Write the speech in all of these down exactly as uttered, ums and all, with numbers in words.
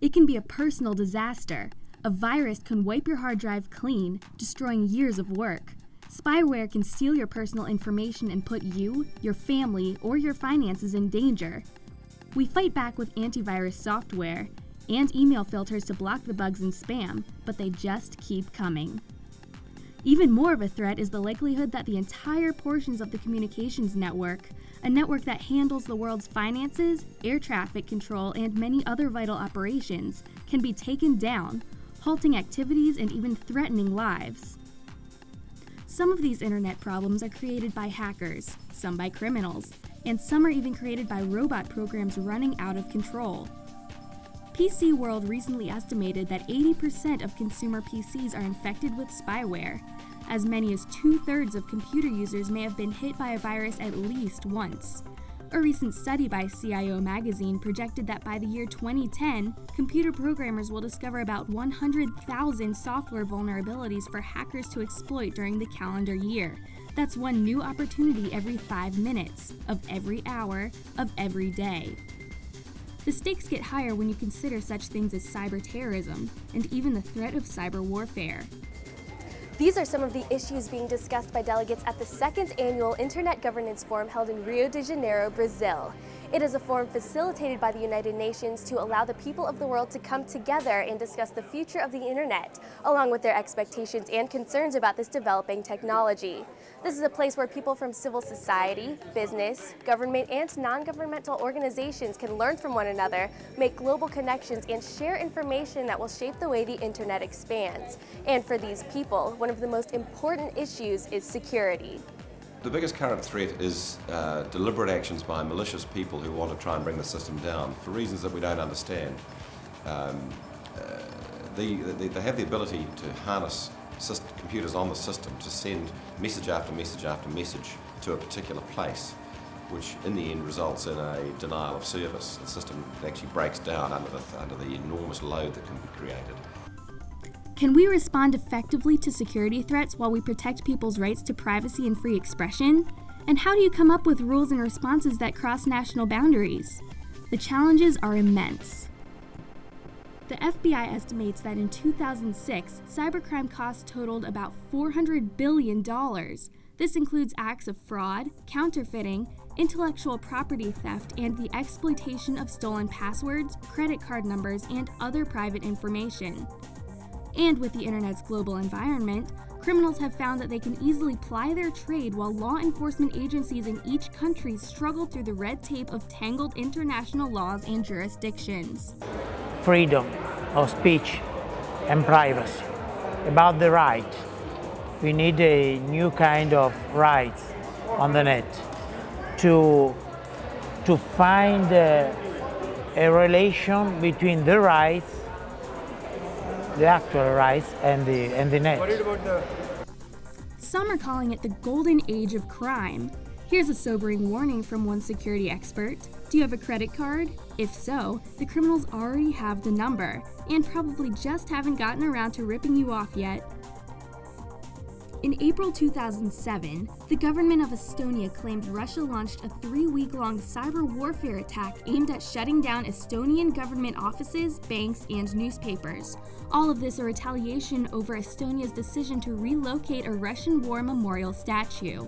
It can be a personal disaster. A virus can wipe your hard drive clean, destroying years of work. Spyware can steal your personal information and put you, your family, or your finances in danger. We fight back with antivirus software and email filters to block the bugs and spam, but they just keep coming. Even more of a threat is the likelihood that the entire portions of the communications network, a network that handles the world's finances, air traffic control, and many other vital operations, can be taken down, halting activities and even threatening lives. Some of these internet problems are created by hackers, some by criminals, and some are even created by robot programs running out of control. P C World recently estimated that eighty percent of consumer P Cs are infected with spyware. As many as two-thirds of computer users may have been hit by a virus at least once. A recent study by C I O Magazine projected that by the year twenty ten, computer programmers will discover about one hundred thousand software vulnerabilities for hackers to exploit during the calendar year. That's one new opportunity every five minutes, of every hour, of every day. The stakes get higher when you consider such things as cyber terrorism and even the threat of cyber warfare. These are some of the issues being discussed by delegates at the second annual Internet Governance Forum held in Rio de Janeiro, Brazil. It is a forum facilitated by the United Nations to allow the people of the world to come together and discuss the future of the internet, along with their expectations and concerns about this developing technology. This is a place where people from civil society, business, government, and non-governmental organizations can learn from one another, make global connections, and share information that will shape the way the internet expands. And for these people, one of the most important issues is security. The biggest current threat is uh, deliberate actions by malicious people who want to try and bring the system down for reasons that we don't understand. Um, uh, they, they, they have the ability to harness system, computers on the system to send message after message after message to a particular place, which in the end results in a denial of service. The system actually breaks down under the, under the enormous load that can be created. Can we respond effectively to security threats while we protect people's rights to privacy and free expression? And how do you come up with rules and responses that cross national boundaries? The challenges are immense. The F B I estimates that in two thousand six, cybercrime costs totaled about four hundred billion dollars. This includes acts of fraud, counterfeiting, intellectual property theft, and the exploitation of stolen passwords, credit card numbers, and other private information. And with the internet's global environment, criminals have found that they can easily ply their trade while law enforcement agencies in each country struggle through the red tape of tangled international laws and jurisdictions. Freedom of speech and privacy. About the right, we need a new kind of rights on the net to, to find a, a relation between the rights the actual rights and the, and the net. Some are calling it the golden age of crime. Here's a sobering warning from one security expert. Do you have a credit card? If so, the criminals already have the number and probably just haven't gotten around to ripping you off yet. In April two thousand seven, the government of Estonia claimed Russia launched a three-week-long cyber warfare attack aimed at shutting down Estonian government offices, banks, and newspapers. All of this a retaliation over Estonia's decision to relocate a Russian war memorial statue.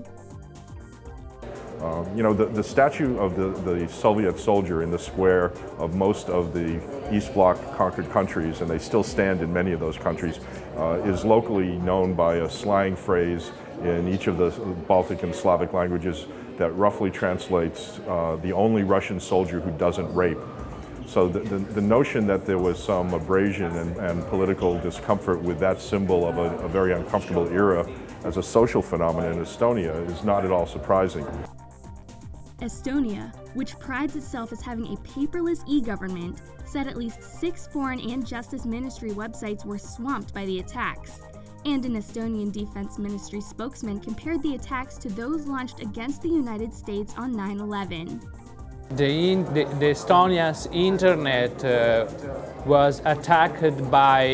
Uh, you know, the, the statue of the, the Soviet soldier in the square of most of the East Bloc conquered countries, and they still stand in many of those countries, uh, is locally known by a slang phrase in each of the Baltic and Slavic languages that roughly translates uh, the only Russian soldier who doesn't rape. So the, the, the notion that there was some abrasion and, and political discomfort with that symbol of a, a very uncomfortable era as a social phenomenon in Estonia is not at all surprising. Estonia, which prides itself as having a paperless e-government, said at least six foreign and justice ministry websites were swamped by the attacks. And an Estonian defense ministry spokesman compared the attacks to those launched against the United States on nine eleven. The, in, the, the Estonia's internet uh, was attacked by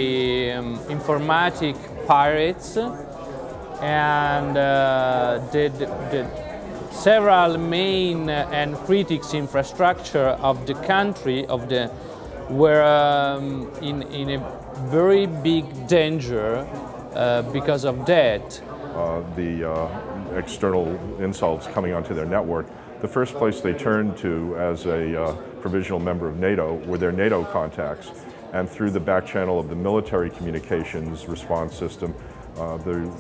um, informatic pirates, and uh, the, the, the several main and critics infrastructure of the country, of the were um, in, in a very big danger uh, because of that. Uh, the uh, external insults coming onto their network. The first place they turned to as a uh, provisional member of NATO were their NATO contacts, and through the back channel of the military communications response system, uh, the,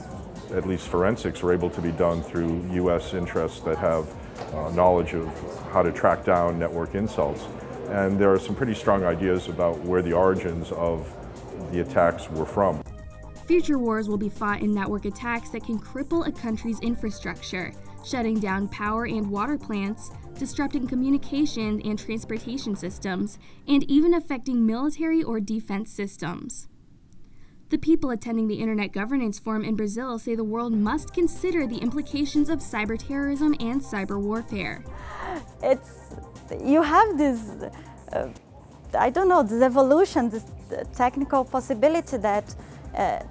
at least forensics are able to be done through U S interests that have uh, knowledge of how to track down network insults. And there are some pretty strong ideas about where the origins of the attacks were from. Future wars will be fought in network attacks that can cripple a country's infrastructure, shutting down power and water plants, disrupting communication and transportation systems, and even affecting military or defense systems. The people attending the Internet Governance Forum in Brazil say the world must consider the implications of cyber terrorism and cyber warfare. It's, you have this, uh, I don't know, this evolution, this technical possibility that uh,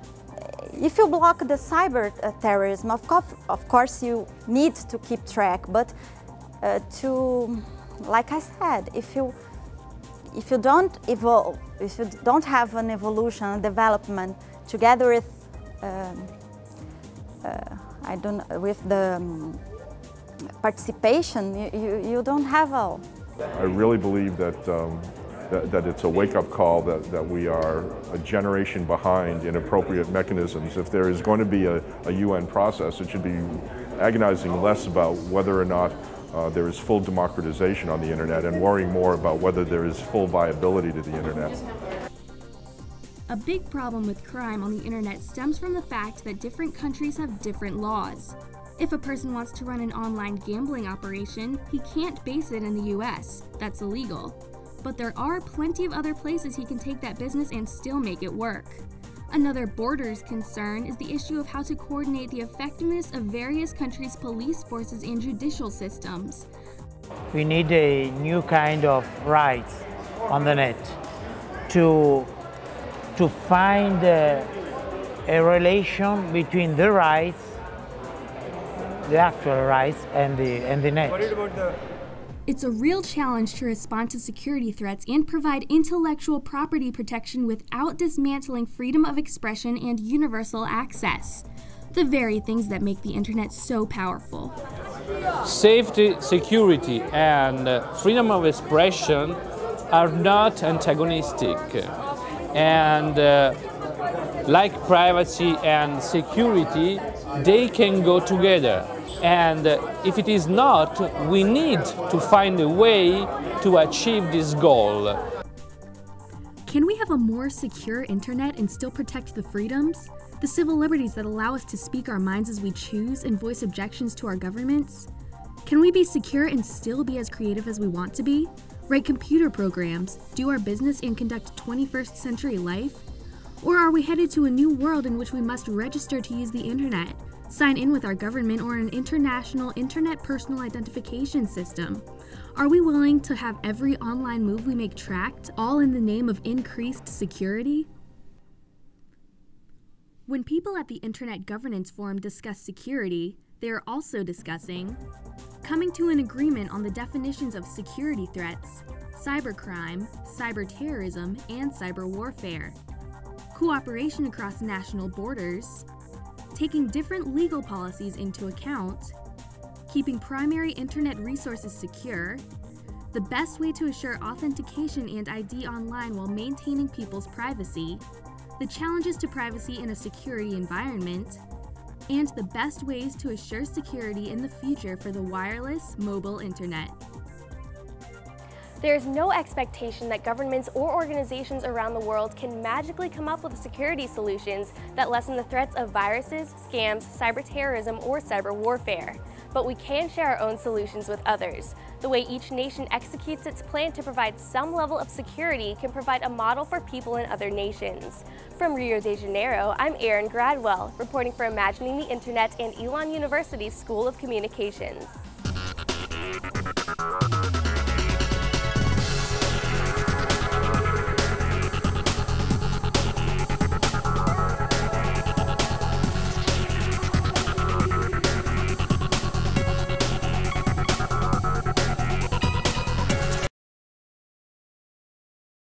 if you block the cyber uh, terrorism, of, co of course you need to keep track, but uh, to, like I said, if you, if you don't evolve, if you don't have an evolution, a development together with, um, uh, I don't, with the um, participation, you, you, you don't have all. I really believe that, um, that, that it's a wake-up call that, that we are a generation behind in appropriate mechanisms. If there is going to be a, a U N process, it should be agonizing less about whether or not Uh, there is full democratization on the Internet and worrying more about whether there is full viability to the Internet. A big problem with crime on the Internet stems from the fact that different countries have different laws. If a person wants to run an online gambling operation, he can't base it in the U S. That's illegal. But there are plenty of other places he can take that business and still make it work. Another borders concern is the issue of how to coordinate the effectiveness of various countries' police forces and judicial systems. We need a new kind of rights on the net to, to find a, a relation between the rights, the actual rights, and the, and the net. What about the It's a real challenge to respond to security threats and provide intellectual property protection without dismantling freedom of expression and universal access, the very things that make the Internet so powerful. Safety, security, and freedom of expression are not antagonistic, and uh, like privacy and security, they can go together. And if it is not, we need to find a way to achieve this goal. Can we have a more secure Internet and still protect the freedoms, the civil liberties that allow us to speak our minds as we choose and voice objections to our governments? Can we be secure and still be as creative as we want to be, write computer programs, do our business and conduct twenty-first century life? Or are we headed to a new world in which we must register to use the Internet, sign in with our government or an international Internet personal identification system? Are we willing to have every online move we make tracked, all in the name of increased security? When people at the Internet Governance Forum discuss security, they are also discussing coming to an agreement on the definitions of security threats, cybercrime, cyberterrorism, and cyber warfare, cooperation across national borders, taking different legal policies into account, keeping primary Internet resources secure, the best way to assure authentication and I D online while maintaining people's privacy, the challenges to privacy in a security environment, and the best ways to assure security in the future for the wireless mobile Internet. There is no expectation that governments or organizations around the world can magically come up with security solutions that lessen the threats of viruses, scams, cyber terrorism, or cyber warfare. But we can share our own solutions with others. The way each nation executes its plan to provide some level of security can provide a model for people in other nations. From Rio de Janeiro, I'm Erin Gradwell, reporting for Imagining the Internet and Elon University's School of Communications.